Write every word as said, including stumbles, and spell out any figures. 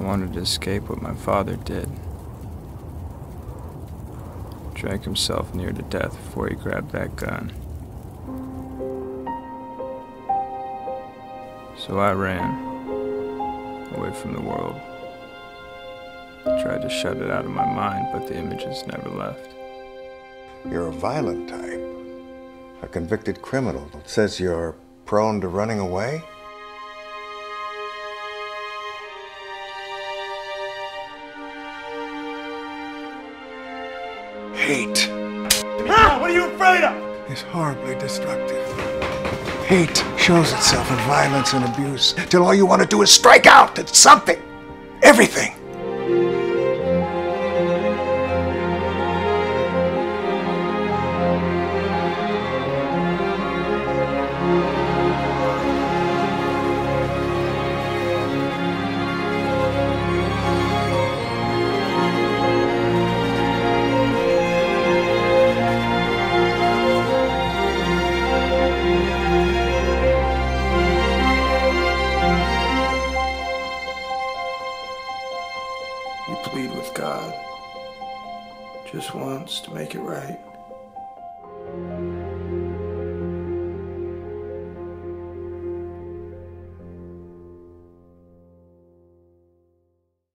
I wanted to escape what my father did. Drank himself near to death before he grabbed that gun. So I ran away from the world. I tried to shut it out of my mind, but the images never left. You're a violent type, a convicted criminal that says you're prone to running away? Hate. Ah, what are you afraid of? It's horribly destructive. Hate shows itself in violence and abuse till all you want to do is strike out at something, everything. We plead with God just once to make it right.